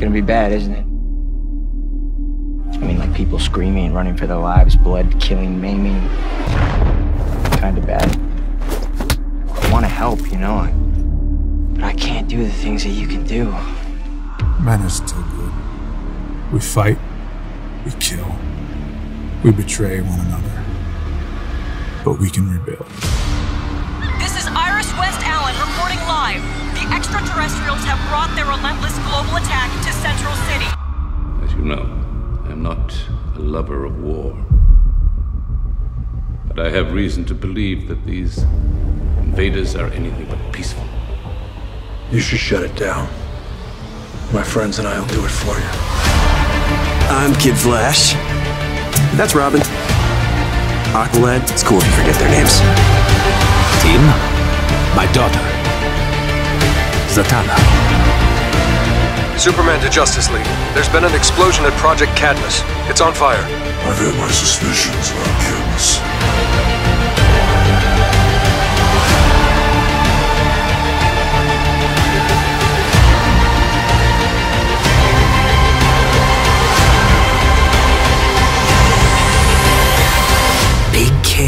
gonna be bad, isn't it? I mean, like people screaming and running for their lives, blood, killing, maiming. Kinda bad. I wanna help, you know, but I can't do the things that you can do. Man is still good. We fight, we kill, we betray one another, but we can rebuild. This is Iris West Allen reporting live. The extraterrestrials have brought their relentless global attack to Central City. As you know, I'm not a lover of war. But I have reason to believe that these invaders are anything but peaceful. You should shut it down. My friends and I will do it for you. I'm Kid Flash. That's Robin. Aqualad, it's cool if you forget their names. Tim, my daughter, Zatanna. Superman to Justice League. There's been an explosion at Project Cadmus. It's on fire. I've had my suspicions about Cadmus.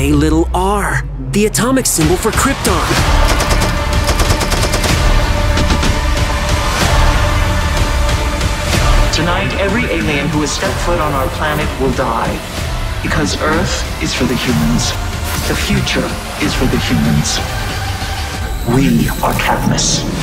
Little r, the atomic symbol for Krypton. Tonight, every alien who has stepped foot on our planet will die. Because Earth is for the humans. The future is for the humans. We are Cadmus.